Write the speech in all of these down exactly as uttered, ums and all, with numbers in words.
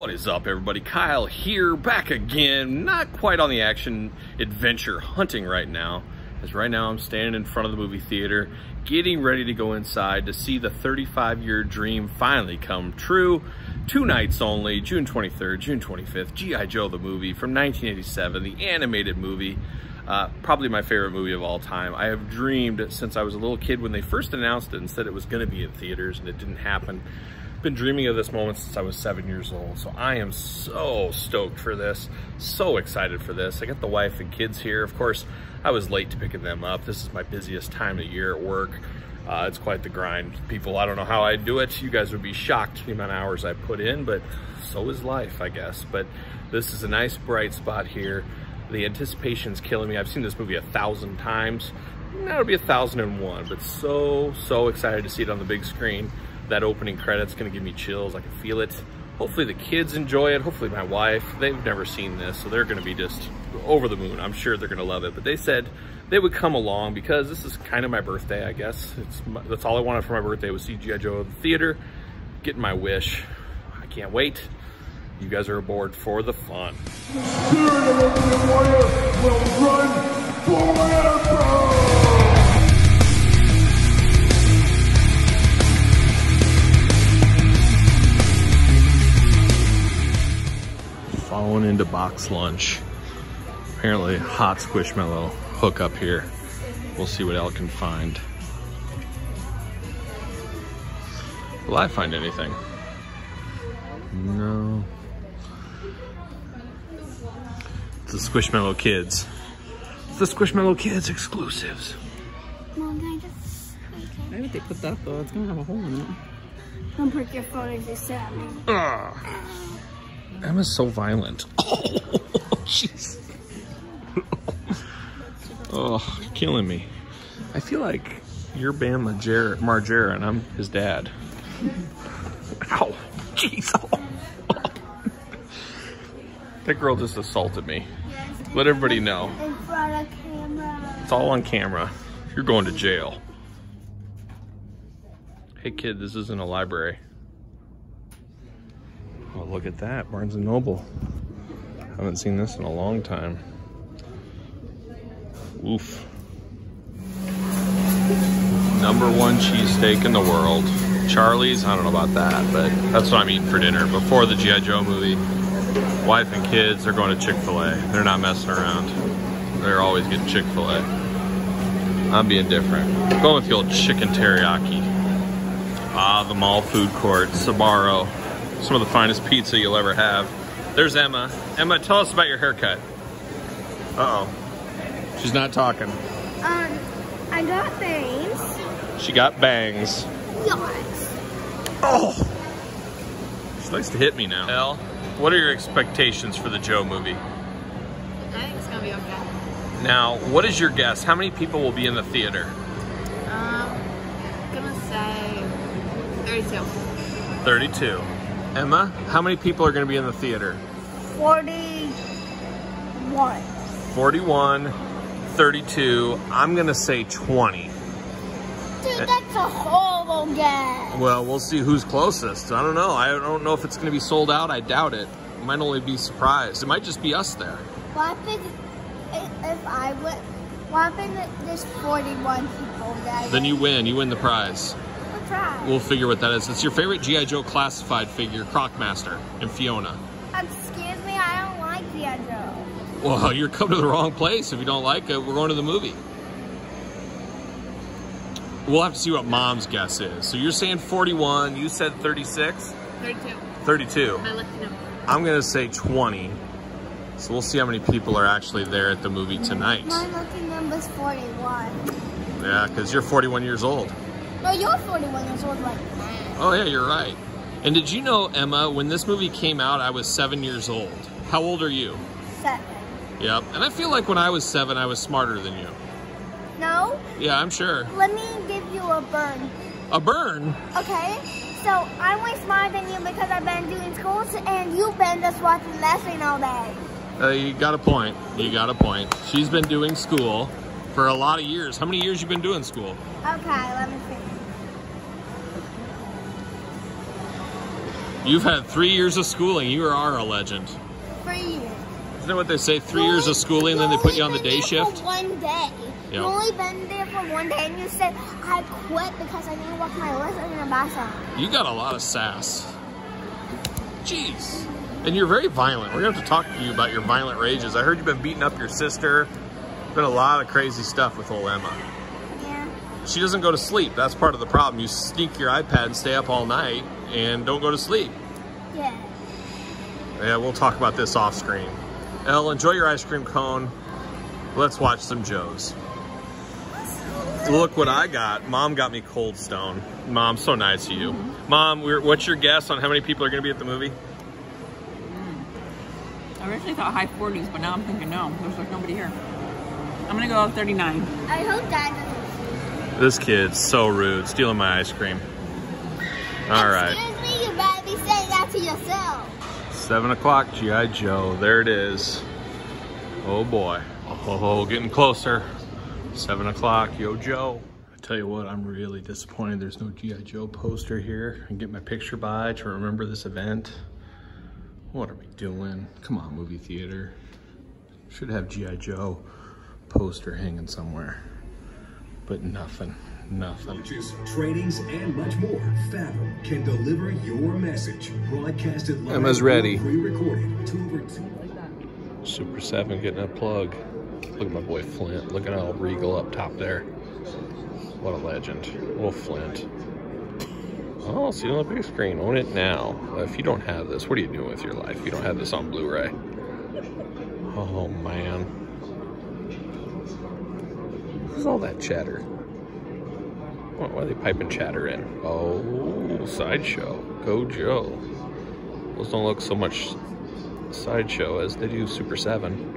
What is up, everybody? Kyle here, back again. Not quite on the action adventure hunting right now, as right now I'm standing in front of the movie theater getting ready to go inside to see the thirty-five year dream finally come true. Two nights only, June twenty-third, June twenty-fifth, G I. Joe the movie from nineteen eighty-seven, the animated movie. Uh, probably my favorite movie of all time. I have dreamed since I was a little kid when they first announced it and said it was going to be in theaters, and it didn't happen. I've been dreaming of this moment since I was seven years old. So I am so stoked for this, so excited for this. I got the wife and kids here. Of course, I was late to picking them up. This is my busiest time of year at work. Uh, it's quite the grind. People, I don't know how I do it. You guys would be shocked the amount of hours I put in, but so is life, I guess. But this is a nice bright spot here. The anticipation's killing me. I've seen this movie a thousand times. Now it'll be a thousand and one, but so, so excited to see it on the big screen. That opening credit's gonna give me chills. I can feel it. Hopefully the kids enjoy it. Hopefully my wife, they've never seen this, so they're gonna be just over the moon. I'm sure they're gonna love it. But they said they would come along because this is kind of my birthday, I guess. It's my, that's all I wanted for my birthday was see G I. Joe at the theater, getting my wish. I can't wait. You guys are aboard for the fun. The spirit of the warrior will run forever! Falling into box lunch. Apparently hot squishmallow hookup here. We'll see what Elle can find. Will I find anything? No. The Squishmallow Kids. It's the Squishmallow Kids exclusives. Mom, can I just... Okay. Why would they put that though? It's gonna have a hole in it. Don't break your phone if you stab me. Ugh. Emma's so violent. Oh, jeez. Oh, you're killing me. I feel like you're Bam Margera and I'm his dad. Ow. Jeez. Oh. That girl just assaulted me. Let everybody know. In front of camera. It's all on camera. You're going to jail. Hey kid, this isn't a library. Oh, look at that, Barnes and Noble. I haven't seen this in a long time. Oof. Number one cheesesteak in the world. Charlie's, I don't know about that, but that's what I'm eating for dinner before the G I. Joe movie. Wife and kids, they're going to Chick-fil-A. They're not messing around. They're always getting Chick-fil-A. I'm being different. I'm going with the old chicken teriyaki. Ah, the mall food court, Sbarro. Some of the finest pizza you'll ever have. There's Emma. Emma, tell us about your haircut. Uh-oh. She's not talking. Um, I got bangs. She got bangs. Yes. Oh! She likes to hit me now. Elle? What are your expectations for the Joe movie? I think it's gonna be okay. Now, what is your guess? How many people will be in the theater? Um, I'm gonna say thirty-two. thirty-two. Emma, how many people are gonna be in the theater? forty-one. forty-one, thirty-two, I'm gonna say twenty. Dude, that's a horrible guess. Well, we'll see who's closest. I don't know. I don't know if it's going to be sold out. I doubt it. I might only be surprised. It might just be us there. What if, if I would? What if there's forty-one people there? Then you win. You win the prize. The prize. We'll figure what that is. It's your favorite G I. Joe Classified figure, Crocmaster, and Fiona. Excuse me, I don't like G I. Joe. Well, you're coming to the wrong place if you don't like it. We're going to the movie. We'll have to see what Mom's guess is. So you're saying forty-one, you said thirty-six? thirty-two. thirty-two. I looked it up. I'm gonna say twenty. So we'll see how many people are actually there at the movie tonight. My lucky number's forty-one. Yeah, because you're forty-one years old. No, you're forty-one years old right now. Oh yeah, you're right. And did you know, Emma, when this movie came out, I was seven years old. How old are you? Seven. Yep, and I feel like when I was seven, I was smarter than you. No? Yeah, I'm sure. Let me give you a burn. A burn? Okay. So, I'm way smarter than you because I've been doing schools and you've been just watching wrestling all day. Uh, you got a point. You got a point. She's been doing school for a lot of years. How many years you been doing school? Okay, let me see. You've had three years of schooling. You are a legend. Three years. Isn't that what they say? Three you years only, of schooling, and then they put you on the day shift? For one day. Yep. You've only been there for one day, and you said, I quit because I need to walk my list in the bathroom. You got a lot of sass. Jeez. And you're very violent. We're going to have to talk to you about your violent rages. I heard you've been beating up your sister. Been a lot of crazy stuff with old Emma. Yeah. She doesn't go to sleep. That's part of the problem. You sneak your iPad and stay up all night and don't go to sleep. Yeah. Yeah, we'll talk about this off screen. Elle, enjoy your ice cream cone. Let's watch some Joes. Look what I got. Mom got me Cold Stone. Mom, so nice of you. Mm-hmm. Mom, we're, what's your guess on how many people are going to be at the movie? Mm. I originally thought high forties, but now I'm thinking no. There's like nobody here. I'm going to go thirty-nine. I hope Dad doesn't. This kid's so rude. Stealing my ice cream. All right. Excuse me, you better be saying that to yourself. seven o'clock, G I. Joe. There it is. Oh, boy. Oh, getting closer. seven o'clock, yo, Joe. I tell you what, I'm really disappointed there's no G I. Joe poster here. I can get my picture by to remember this event. What are we doing? Come on, movie theater. Should have G I. Joe poster hanging somewhere. But nothing. Nothing. Launches, trainings, and much more. Fathom can deliver your message. Broadcasted live. Emma's ready. Pre-recorded. Two over two. Super Seven getting a plug. Look at my boy Flint. Look at how regal up top there. What a legend. Oh, Flint. Oh, see on the big screen. Own it now. If you don't have this, what are you doing with your life? If you don't have this on Blu-ray. Oh man. What's all that chatter? Why are they piping chatter in? Oh, Sideshow. Go Joe. Those don't look so much Sideshow as they do Super seven.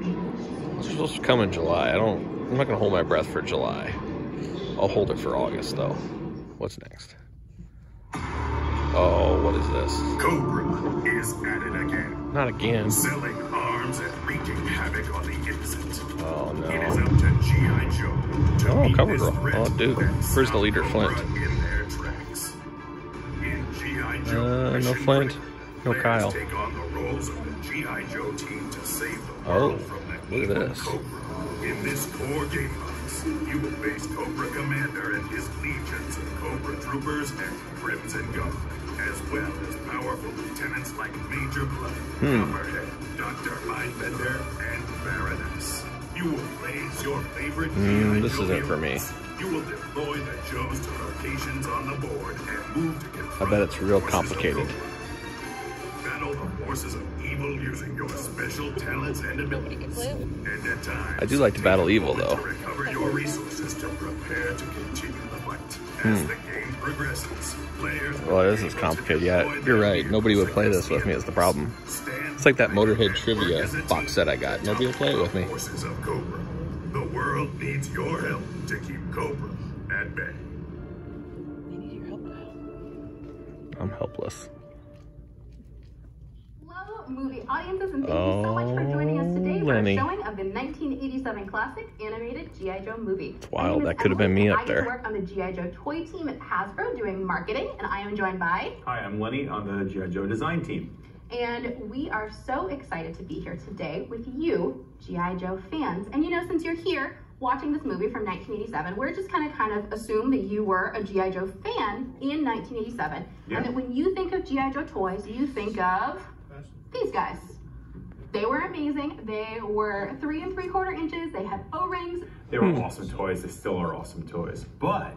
It's supposed to come in July. I don't, I'm not going to hold my breath for July. I'll hold it for August, though. What's next? Oh, what is this? Cobra is at it again. Not again. Selling arms and wreaking havoc on the innocent. Oh, no. It is up to G I. Joe to oh, Cover Girl. Oh, Duke. Where's the leader, Flint? In their tracks. In G I Joe uh, no Flint. No Kyle. Take on the roles of the G I. Joe team to save the world oh, from that look at this. Cobra. In this core game box, you will face Cobra Commander and his legions of Cobra Troopers and Crimson Guard, as well as powerful lieutenants like Major Blood, Copperhead, hmm. Doctor Mindbender, and Baroness. You will raise your favorite mm, this isn't for me. You will deploy the Joes to locations on the board and move to confront I bet it's real complicated. Battle the forces of evil using your special talents and abilities. And at times, I do like to battle evil, though. To recover your resources to prepare to continue the fight. As hmm. the game progresses, players well, this is complicated. Yeah, you're right. Nobody would play this with me is the problem. It's like that Motorhead trivia box set I got. Nobody will play it with me. Of Cobra. The world needs your help to keep Cobra at bay. They need your help now. I'm helpless. Hello, movie audiences, and thank oh, you so much for joining us today Lenny. for a showing of the nineteen eighty-seven classic animated G I. Joe movie. Wow, that could have been me up I there. I work on the G I. Joe toy team at Hasbro doing marketing, and I am joined by... Hi, I'm Lenny on the G I. Joe design team. And we are so excited to be here today with you, G I. Joe fans. And you know, since you're here watching this movie from nineteen eighty-seven, we're just kind of kind of assume that you were a G I. Joe fan in nineteen eighty-seven. Yeah. And that when you think of G I. Joe toys, you think of these guys. They were amazing. They were three and three quarter inches. They had O-rings. They were awesome toys. They still are awesome toys. But...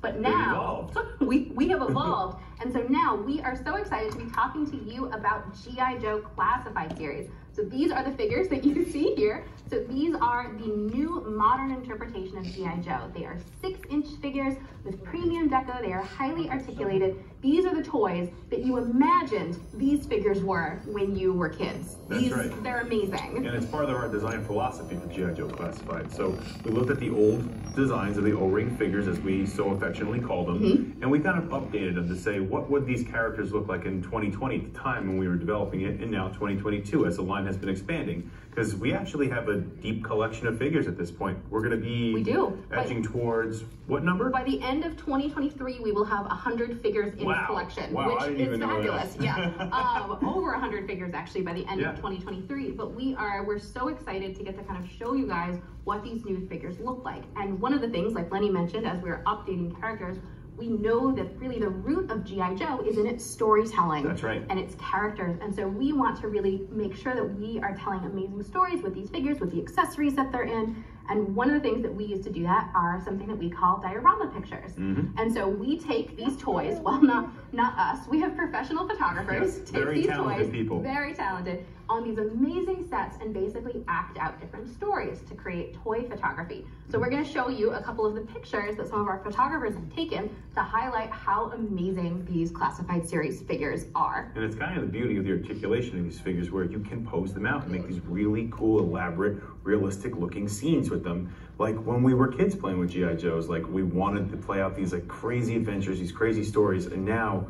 But now, we, we have evolved, and so now we are so excited to be talking to you about G I. Joe Classified series. So these are the figures that you see here. So these are the new modern interpretation of G I. Joe. They are six-inch figures with premium deco. They are highly articulated. These are the toys that you imagined these figures were when you were kids. That's these, right. They're amazing. And it's part of our design philosophy for G I. Joe Classified. So we looked at the old designs of the O-ring figures, as we so affectionately call them, mm-hmm. and we kind of updated them to say, what would these characters look like in twenty twenty at the time when we were developing it, and now twenty twenty-two as the line has been expanding, because we actually have a deep collection of figures at this point. We're going to be we do. edging but towards what number? By the end of twenty twenty-three, we will have one hundred figures in wow. collection, wow, which is fabulous. Yeah, um, over one hundred figures actually by the end yeah. of twenty twenty-three. But we are we're so excited to get to kind of show you guys what these new figures look like. And one of the things, like Lenny mentioned, as we we're updating characters, we know that really the root of G I Joe is in its storytelling. That's right. And its characters. And so we want to really make sure that we are telling amazing stories with these figures, with the accessories that they're in. And one of the things that we use to do that are something that we call diorama pictures. Mm-hmm. And so we take these toys, well, not not us, we have professional photographers, yes, take these talented toys, people. very talented, on these amazing sets and basically act out different stories to create toy photography. So we're gonna show you a couple of the pictures that some of our photographers have taken to highlight how amazing these Classified series figures are. And it's kind of the beauty of the articulation of these figures where you can pose them out and make these really cool, elaborate, realistic looking scenes with them. Like when we were kids playing with G I Joes, like we wanted to play out these like crazy adventures, these crazy stories, and now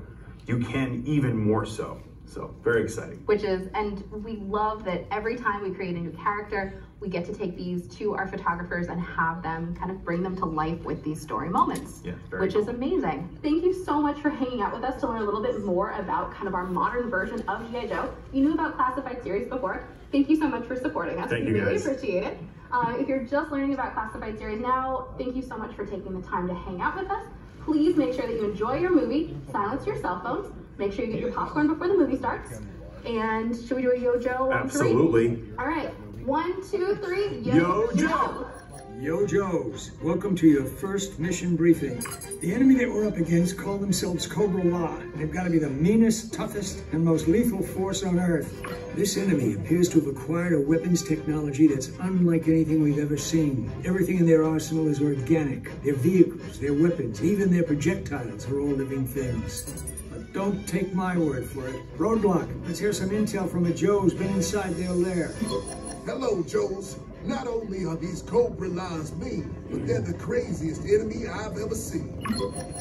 you can even more so. So very exciting. Which is, and we love that every time we create a new character, we get to take these to our photographers and have them kind of bring them to life with these story moments, yeah, which cool. is amazing. Thank you so much for hanging out with us to learn a little bit more about kind of our modern version of G I Joe. You knew about Classified series before. Thank you so much for supporting us. Thank we you really guys. appreciate it. Uh, if you're just learning about Classified series now, thank you so much for taking the time to hang out with us. Please make sure that you enjoy your movie, silence your cell phones, make sure you get your popcorn before the movie starts. And should we do a Yo Joe? Absolutely. Three? All right. One, two, three. Yo, Yo Joe. Yo Joes, welcome to your first mission briefing. The enemy that we're up against call themselves Cobra La. They've got to be the meanest, toughest, and most lethal force on Earth. This enemy appears to have acquired a weapons technology that's unlike anything we've ever seen. Everything in their arsenal is organic. Their vehicles, their weapons, even their projectiles are all living things. Don't take my word for it. Roadblock, let's hear some intel from a Joe who's been inside their lair. Hello, Joes. Not only are these Cobra Lions mean, but they're the craziest enemy I've ever seen.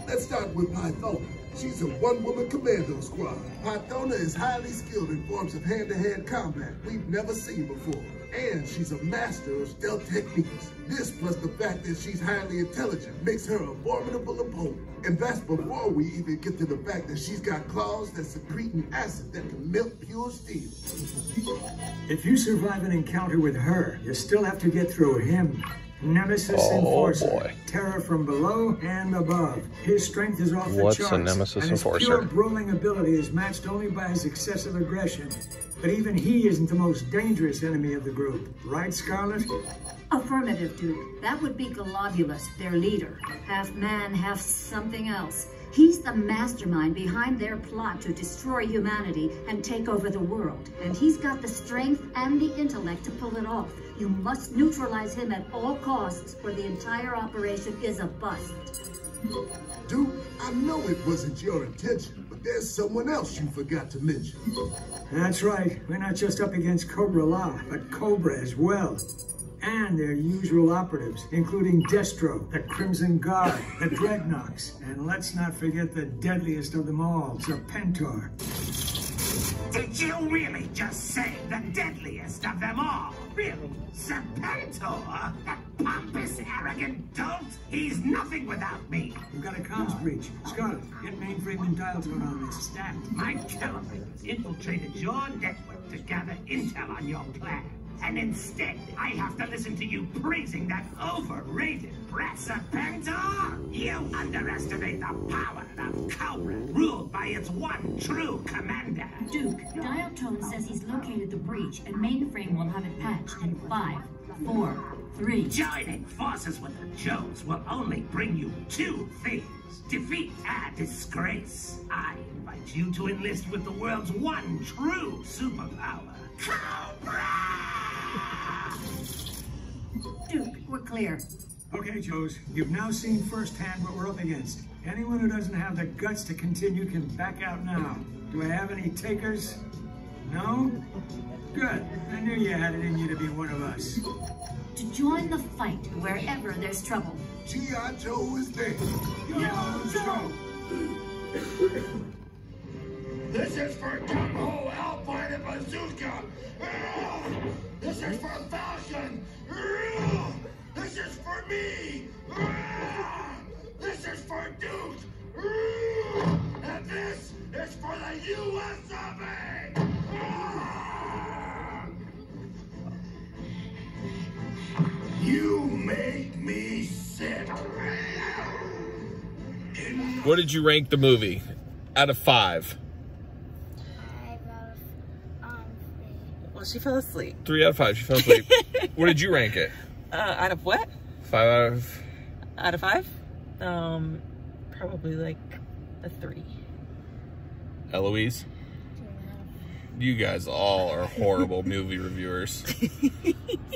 Let's start with Pythona. She's a one-woman commando squad. Pythona is highly skilled in forms of hand-to-hand combat we've never seen before. And she's a master of stealth techniques. This, plus the fact that she's highly intelligent, makes her a formidable opponent. And that's before we even get to the fact that she's got claws that secrete an acid that can melt pure steel. If you survive an encounter with her, you still have to get through him. Nemesis oh, Enforcer, boy. Terror from below and above. His strength is off What's the charts, a Nemesis and his Enforcer? pure brawling ability is matched only by his excessive aggression. But even he isn't the most dangerous enemy of the group. Right, Scarlet? Affirmative, Duke. That would be Golobulus, their leader. Half man, half something else. He's the mastermind behind their plot to destroy humanity and take over the world. And he's got the strength and the intellect to pull it off. You must neutralize him at all costs, or the entire operation is a bust. Duke, I know it wasn't your intention, but there's someone else you forgot to mention. That's right. We're not just up against Cobra La, but Cobra as well. And their usual operatives, including Destro, the Crimson Guard, the Dreadnoks, and let's not forget the deadliest of them all, Serpentor. Did you really just say the deadliest of them all? Really? Serpentor? That pompous, arrogant dolt? He's nothing without me. We've got a comms breach. Scarlet, get Mainframe and Dial Tone on this. Stat. My calibers infiltrated your network to gather intel on your plan. And instead, I have to listen to you praising that overrated brat Serpentor! You underestimate the power of Cobra, ruled by its one true commander! Duke, Dial Tone says he's located the breach, and Mainframe will have it patched in five, four, three... Joining forces with the Joes will only bring you two things. Defeat and disgrace. I invite you to enlist with the world's one true superpower, Cobra! Duke, we're clear. Okay, Joes, you've now seen firsthand what we're up against. Anyone who doesn't have the guts to continue can back out now. Do I have any takers? No? Good. I knew you had it in you to be one of us. To join the fight wherever there's trouble. G I Joe is there. Yo, Joe! This is for Gung-Ho, Alpine, and Bazooka! This is for Falcon! This is for me! This is for Duke! And This is for the U S Army! You make me sick. What did you rank the movie out of five? Five out of um, three. Well, she fell asleep. Three out of five. She fell asleep. What did you rank it? Uh, out of what? Five out of. Out of five? Um, probably like a three. Eloise? You guys all are horrible movie reviewers.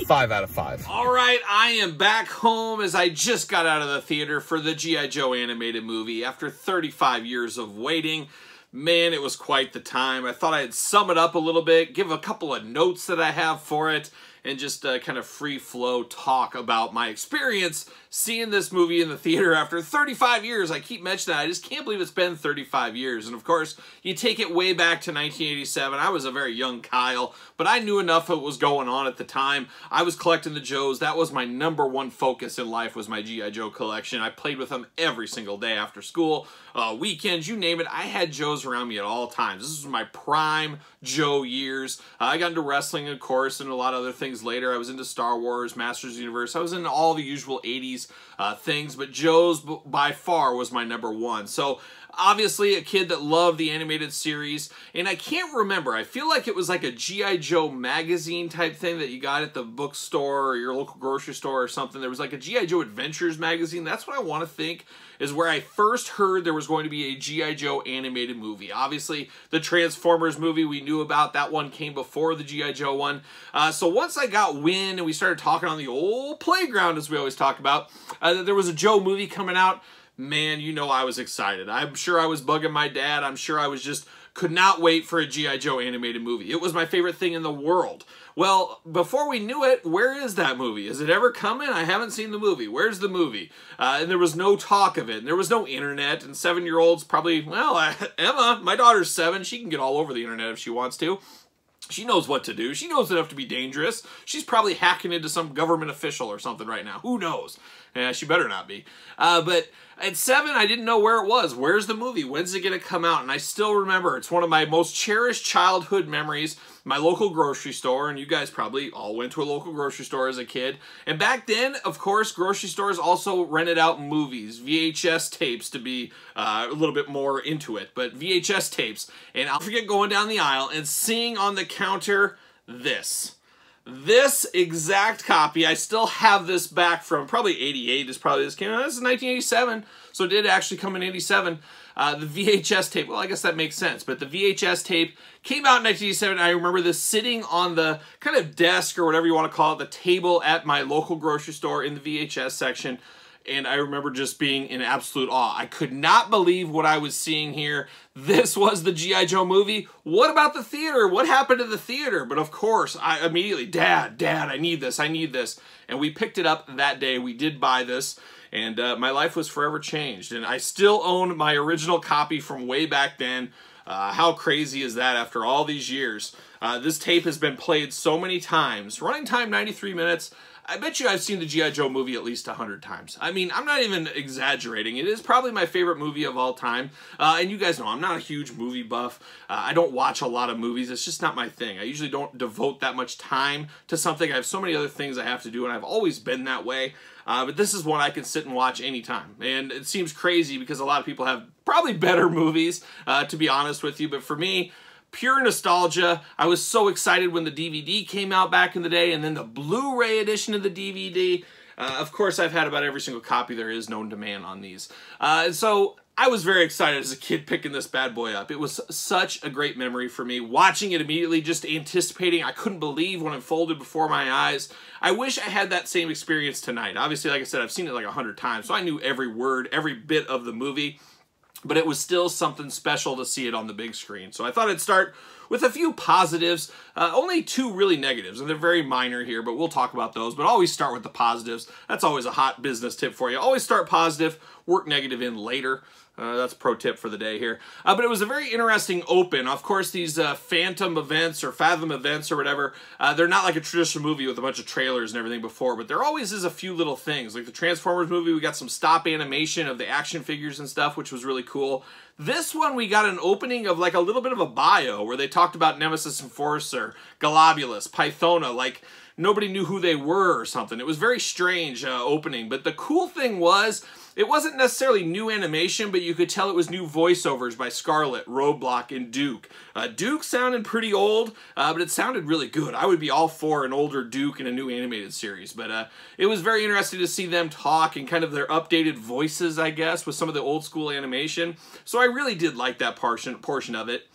Five out of five. All right, I am back home as I just got out of the theater for the G I Joe animated movie after thirty-five years of waiting. Man, it was quite the time. I thought I'd sum it up a little bit, give a couple of notes that I have for it, and just uh, kind of free flow talk about my experience seeing this movie in the theater after thirty-five years. I keep mentioning that. I just can't believe it's been thirty-five years. And of course, you take it way back to nineteen eighty-seven. I was a very young Kyle, but I knew enough of what was going on at the time. I was collecting the Joes. That was my number one focus in life, was my G I Joe collection. I played with them every single day after school, uh, weekends, you name it. I had Joes around me at all times. This was my prime Joe years. Uh, I got into wrestling, of course, and a lot of other things later. I was into Star Wars, Masters of the Universe. I was into all the usual eighties uh, things, but Joe's by far was my number one. So obviously a kid that loved the animated series, and I can't remember. I feel like it was like a G I Joe magazine type thing that you got at the bookstore or your local grocery store or something. There was like a G I Joe Adventures magazine. That's what I want to think is where I first heard there was going to be a G I Joe animated movie. Obviously, the Transformers movie we knew about. That one came before the G I Joe one. Uh, so once I got wind and we started talking on the old playground, as we always talk about, uh, that there was a Joe movie coming out, man, you know I was excited. I'm sure I was bugging my dad. I'm sure I was just could not wait for a G I Joe animated movie. It was my favorite thing in the world. Well, before we knew it, where is that movie? Is it ever coming? I haven't seen the movie. Where's the movie? Uh, and there was no talk of it. And there was no internet. And seven-year-olds probably, well, I, Emma, my daughter's seven. She can get all over the internet if she wants to. She knows what to do. She knows enough to be dangerous. She's probably hacking into some government official or something right now. Who knows? Eh, she better not be. Uh, but at seven, I didn't know where it was. Where's the movie? When's it going to come out? And I still remember. It's one of my most cherished childhood memories. My local grocery store, and you guys probably all went to a local grocery store as a kid. And back then, of course, grocery stores also rented out movies, V H S tapes to be uh, a little bit more into it, but V H S tapes. And I'll forget going down the aisle and seeing on the counter this. This exact copy, I still have this back from probably eighty-eight is probably this came out. This is nineteen eighty-seven, so it did actually come in eighty-seven. Uh, the V H S tape, well, I guess that makes sense, but the V H S tape came out in nineteen eighty-seven. I remember this sitting on the kind of desk or whatever you want to call it, the table at my local grocery store in the V H S section. And I remember just being in absolute awe. I could not believe what I was seeing here. This was the G I Joe movie. What about the theater? What happened to the theater? But of course, I immediately, Dad, Dad, I need this, I need this. And we picked it up that day. We did buy this. And uh, my life was forever changed. And I still own my original copy from way back then. Uh, how crazy is that after all these years? Uh, this tape has been played so many times. Running time, ninety-three minutes. I bet you I've seen the G I Joe movie at least a hundred times. I mean, I'm not even exaggerating. It is probably my favorite movie of all time. Uh, and you guys know, I'm not a huge movie buff. Uh, I don't watch a lot of movies. It's just not my thing. I usually don't devote that much time to something. I have so many other things I have to do, and I've always been that way. Uh, but this is one I can sit and watch anytime. And it seems crazy because a lot of people have probably better movies, uh, to be honest with you. But for me, pure nostalgia. I was so excited when the D V D came out back in the day, and then the Blu-ray edition of the D V D. Uh, of course, I've had about every single copy there is known to man on these. Uh, and so I was very excited as a kid picking this bad boy up. It was such a great memory for me. Watching it immediately, just anticipating. I couldn't believe when it unfolded before my eyes. I wish I had that same experience tonight. Obviously, like I said, I've seen it like a hundred times, so I knew every word, every bit of the movie. But it was still something special to see it on the big screen. So I thought I'd start with a few positives, uh, only two really negatives, and they're very minor here, but we'll talk about those. But always start with the positives. That's always a hot business tip for you. Always start positive, work negative in later. Uh, that's a pro tip for the day here. Uh, but it was a very interesting open. Of course, these uh, Phantom events or Fathom events or whatever, uh, they're not like a traditional movie with a bunch of trailers and everything before, but there always is a few little things. Like the Transformers movie, we got some stop animation of the action figures and stuff, which was really cool. This one, we got an opening of like a little bit of a bio where they talked about Nemesis Enforcer, Golobulus, Pythona, like nobody knew who they were or something. It was very strange uh, opening, but the cool thing was it wasn't necessarily new animation, but you could tell it was new voiceovers by Scarlet, Roadblock, and Duke. Uh, Duke sounded pretty old, uh, but it sounded really good. I would be all for an older Duke in a new animated series, but uh, it was very interesting to see them talk and kind of their updated voices, I guess, with some of the old school animation. So I really did like that portion, portion of it.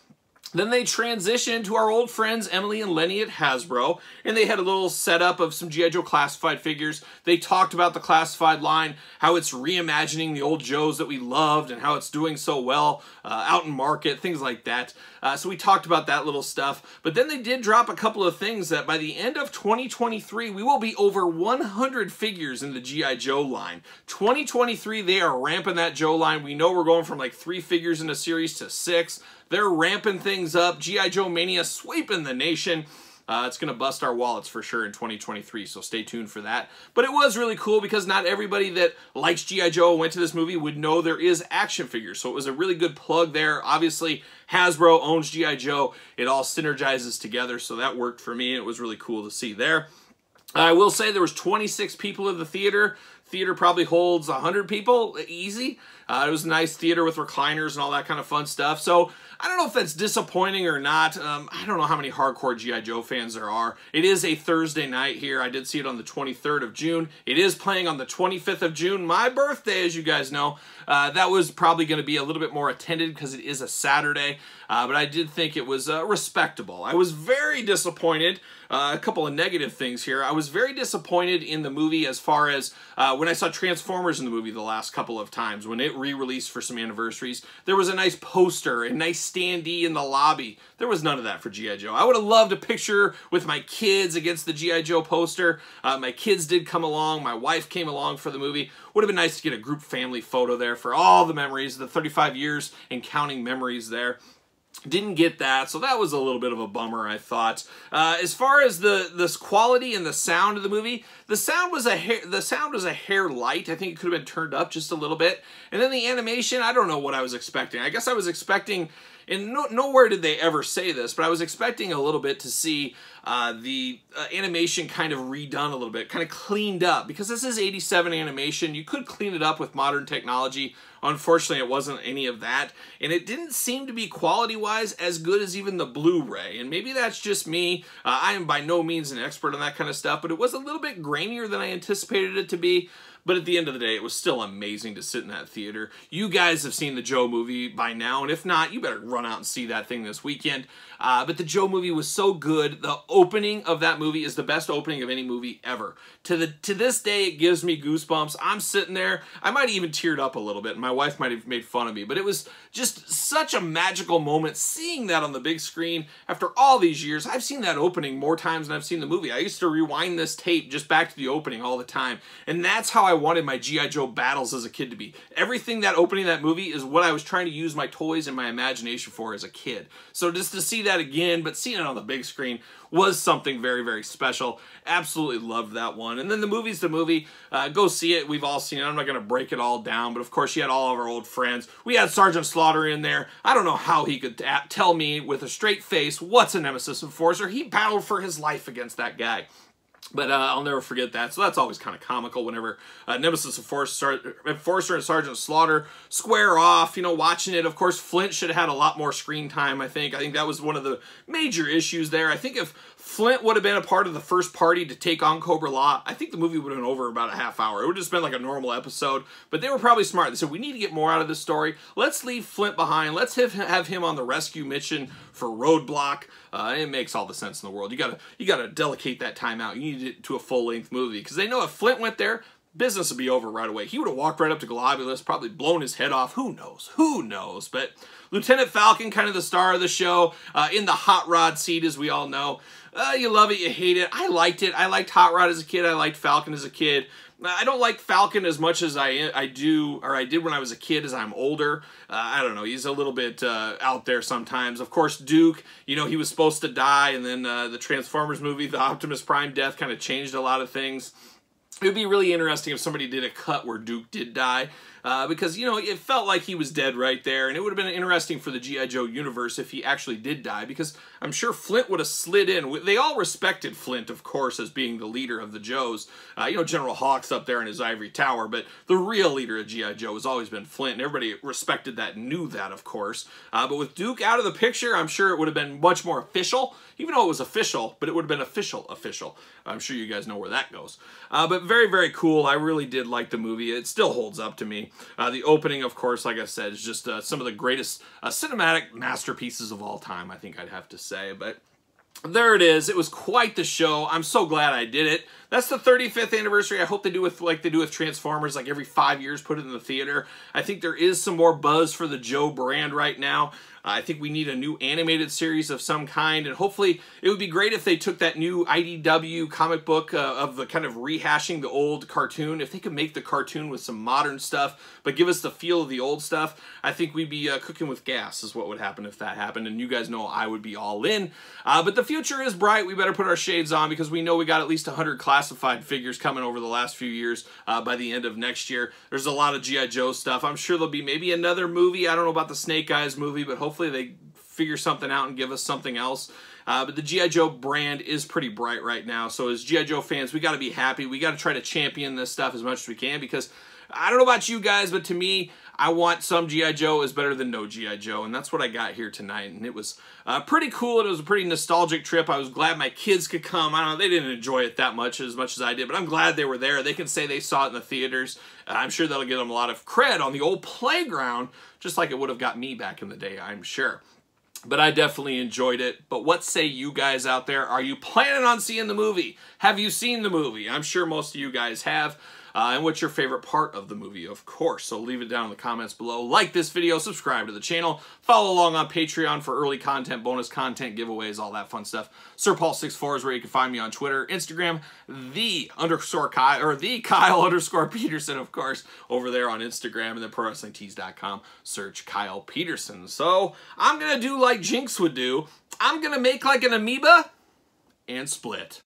Then they transitioned to our old friends Emily and Lenny at Hasbro, and they had a little setup of some G I Joe Classified figures. They talked about the Classified line, how it's reimagining the old Joes that we loved and how it's doing so well uh, out in market, things like that. Uh, so we talked about that little stuff. But then they did drop a couple of things that by the end of twenty twenty-three, we will be over one hundred figures in the G I Joe line. twenty twenty-three, they are ramping that Joe line. We know we're going from like three figures in a series to six. They're ramping things up. G I Joe Mania sweeping the nation. Uh, it's going to bust our wallets for sure in twenty twenty-three, so stay tuned for that. But it was really cool because not everybody that likes G I Joe and went to this movie would know there is action figures, so it was a really good plug there. Obviously, Hasbro owns G I Joe. It all synergizes together, so that worked for me. It was really cool to see there. I will say there was twenty-six people in the theater. Theater probably holds one hundred people, easy. Uh, it was a nice theater with recliners and all that kind of fun stuff. So I don't know if that's disappointing or not. Um, I don't know how many hardcore G I Joe fans there are. It is a Thursday night here. I did see it on the twenty-third of June. It is playing on the twenty-fifth of June, my birthday, as you guys know. Uh, that was probably going to be a little bit more attended because it is a Saturday. Uh, but I did think it was uh, respectable. I was very disappointed. Uh, a couple of negative things here. I was very disappointed in the movie as far as uh, when I saw Transformers in the movie the last couple of times, when it re-released for some anniversaries, there was a nice poster, a nice standee in the lobby. There was none of that for G I Joe. I would have loved a picture with my kids against the G I Joe poster. Uh, my kids did come along. My wife came along for the movie. Would have been nice to get a group family photo there for all the memories, the thirty-five years and counting memories there. Didn't get that, so that was a little bit of a bummer, I thought. Uh, as far as the this quality and the sound of the movie, the sound was a hair, the sound was a hair light. I think it could have been turned up just a little bit. And then the animation, I don't know what I was expecting. I guess I was expecting, and no, nowhere did they ever say this, but I was expecting a little bit to see uh, the uh, animation kind of redone a little bit, kind of cleaned up. Because this is eighty-seven animation, you could clean it up with modern technology. Unfortunately, it wasn't any of that, and it didn't seem to be quality-wise as good as even the Blu-ray, and maybe that's just me. Uh, I am by no means an expert on that kind of stuff, but it was a little bit grainier than I anticipated it to be, but at the end of the day, it was still amazing to sit in that theater. You guys have seen the Joe movie by now, and if not, you better run out and see that thing this weekend, uh, but the Joe movie was so good. The opening of that movie is the best opening of any movie ever. To, the, to this day, it gives me goosebumps. I'm sitting there. I might have even teared up a little bit. My My wife might have made fun of me, but it was just such a magical moment seeing that on the big screen after all these years. I've seen that opening more times than I've seen the movie. I used to rewind this tape just back to the opening all the time, and that's how I wanted my G I Joe battles as a kid to be. Everything that opening that movie is what I was trying to use my toys and my imagination for as a kid. So just to see that again, but seeing it on the big screen was something very, very special. Absolutely loved that one. And then the movie's the movie. Uh, go see it. We've all seen it. I'm not going to break it all down, but of course you had all all of our old friends. We had Sergeant Slaughter in there. I don't know how he could tell me with a straight face what's a Nemesis Enforcer. He battled for his life against that guy. But uh, I'll never forget that, so that's always kind of comical whenever uh, Nemesis Enforcer, Enforcer and Sergeant Slaughter square off, you know, watching it. Of course, Flint should have had a lot more screen time, I think. I think that was one of the major issues there. I think if Flint would have been a part of the first party to take on Cobra La, I think the movie would have been over about a half hour. It would have just been like a normal episode, but they were probably smart. They said, we need to get more out of this story. Let's leave Flint behind. Let's have him on the rescue mission for Roadblock. Uh, it makes all the sense in the world. You gotta, you gotta delegate that time out. You need it to a full-length movie, because they know if Flint went there, business would be over right away. He would have walked right up to Golobulus, probably blown his head off. Who knows? Who knows? But Lieutenant Falcon, kind of the star of the show, uh, in the Hot Rod seat, as we all know. Uh, you love it, you hate it. I liked it. I liked Hot Rod as a kid. I liked Falcon as a kid. I don't like Falcon as much as I I do, or I did when I was a kid, as I'm older. Uh, I don't know. He's a little bit uh, out there sometimes. Of course, Duke, you know, he was supposed to die, and then uh, the Transformers movie, the Optimus Prime death, kind of changed a lot of things. It would be really interesting if somebody did a cut where Duke did die, uh, because, you know, it felt like he was dead right there, and it would have been interesting for the G I Joe universe if he actually did die, because I'm sure Flint would have slid in. They all respected Flint, of course, as being the leader of the Joes. Uh, you know, General Hawk's up there in his ivory tower, but the real leader of G I Joe has always been Flint, and everybody respected that, knew that, of course. Uh, but with Duke out of the picture, I'm sure it would have been much more official, even though it was official, but it would have been official, official. I'm sure you guys know where that goes. Uh, but very, very cool. I really did like the movie. It still holds up to me. Uh, the opening, of course, like I said, is just uh, some of the greatest uh, cinematic masterpieces of all time, I think I'd have to say. But there it is. It was quite the show. I'm so glad I did it. That's the thirty-fifth anniversary. I hope they do with like they do with Transformers, like every five years, put it in the theater. I think there is some more buzz for the Joe brand right now. I think we need a new animated series of some kind, and hopefully it would be great if they took that new I D W comic book uh, of the kind of rehashing the old cartoon. If they could make the cartoon with some modern stuff, but give us the feel of the old stuff, I think we'd be uh, cooking with gas is what would happen if that happened, and you guys know I would be all in. Uh, but the future is bright. We better put our shades on, because we know we got at least one hundred classified figures coming over the last few years uh, by the end of next year. There's a lot of G I Joe stuff. I'm sure there'll be maybe another movie. I don't know about the Snake Eyes movie, but hopefully Hopefully they figure something out and give us something else. Uh, but the G I Joe brand is pretty bright right now. So as G I Joe fans, we got to be happy. We got to try to champion this stuff as much as we can, because I don't know about you guys, but to me, I want some G I Joe is better than no G I Joe, and that's what I got here tonight, and it was uh, pretty cool. It was a pretty nostalgic trip. I was glad my kids could come. I don't know, they didn't enjoy it that much, as much as I did, but I'm glad they were there. They can say they saw it in the theaters. Uh, I'm sure that'll give them a lot of cred on the old playground, just like it would have got me back in the day, I'm sure. But I definitely enjoyed it. But what say you guys out there? Are you planning on seeing the movie? Have you seen the movie? I'm sure most of you guys have. Uh, and what's your favorite part of the movie, of course. So leave it down in the comments below. Like this video, subscribe to the channel, follow along on Patreon for early content, bonus content, giveaways, all that fun stuff. Sirpaul sixty-four is where you can find me on Twitter, Instagram, the underscore Kyle, or the Kyle underscore Peterson, of course, over there on Instagram, and then pro wrestling tees dot com, search Kyle Peterson. So I'm going to do like Jinx would do. I'm going to make like an amoeba and split.